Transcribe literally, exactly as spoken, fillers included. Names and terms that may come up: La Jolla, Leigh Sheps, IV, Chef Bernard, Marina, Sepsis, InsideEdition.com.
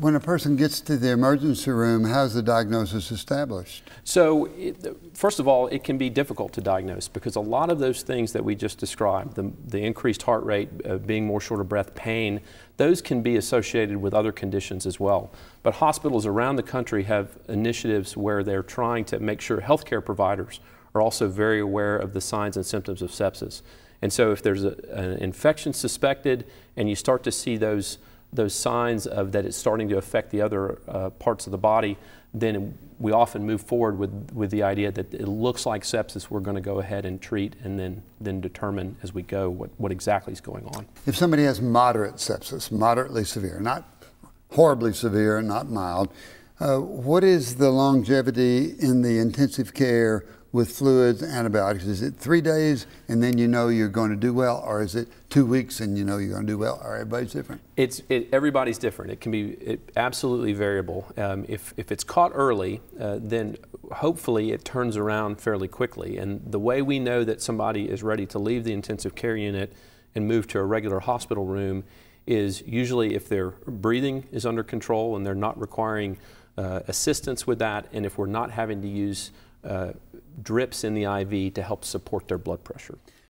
When a person gets to the emergency room, how's the diagnosis established? So, it, first of all, it can be difficult to diagnose because a lot of those things that we just described, the, the increased heart rate, uh, being more short of breath, pain, those can be associated with other conditions as well. But hospitals around the country have initiatives where they're trying to make sure healthcare providers are also very aware of the signs and symptoms of sepsis. And so if there's a, an infection suspected and you start to see those those signs of that it's starting to affect the other uh, parts of the body, then we often move forward with, with the idea that it looks like sepsis, we're going to go ahead and treat and then, then determine as we go what, what exactly is going on. If somebody has moderate sepsis, moderately severe, not horribly severe, not mild, uh, what is the longevity in the intensive care with fluids, antibiotics? Is it three days and then you know you're going to do well, or is it two weeks and you know you're going to do well, or everybody's different? It's, it, everybody's different. It can be it, absolutely variable. Um, if, if it's caught early, uh, then hopefully it turns around fairly quickly. And the way we know that somebody is ready to leave the intensive care unit and move to a regular hospital room is usually if their breathing is under control and they're not requiring uh, assistance with that, and if we're not having to use Uh, drips in the I V to help support their blood pressure.